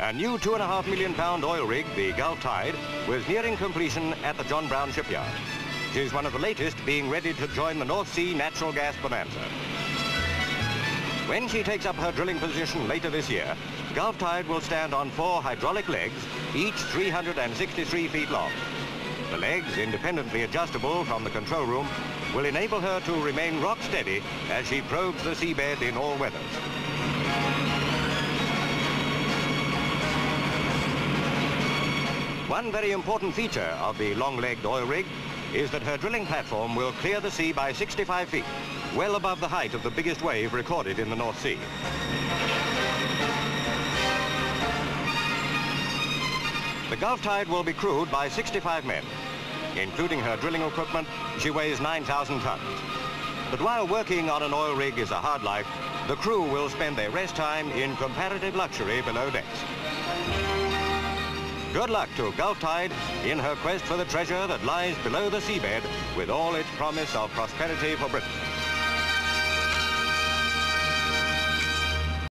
A new £2.5 million oil rig, the Gulf Tide, was nearing completion at the John Brown shipyard. It is one of the latest being ready to join the North Sea natural gas bonanza. When she takes up her drilling position later this year, Gulf Tide will stand on 4 hydraulic legs, each 363 feet long. The legs, independently adjustable from the control room, will enable her to remain rock steady as she probes the seabed in all weathers. One very important feature of the long-legged oil rig is that her drilling platform will clear the sea by 65 feet, well above the height of the biggest wave recorded in the North Sea. The Gulf Tide will be crewed by 65 men. Including her drilling equipment, she weighs 9,000 tons. But while working on an oil rig is a hard life, the crew will spend their rest time in comparative luxury below decks. Good luck to Gulf Tide in her quest for the treasure that lies below the seabed with all its promise of prosperity for Britain.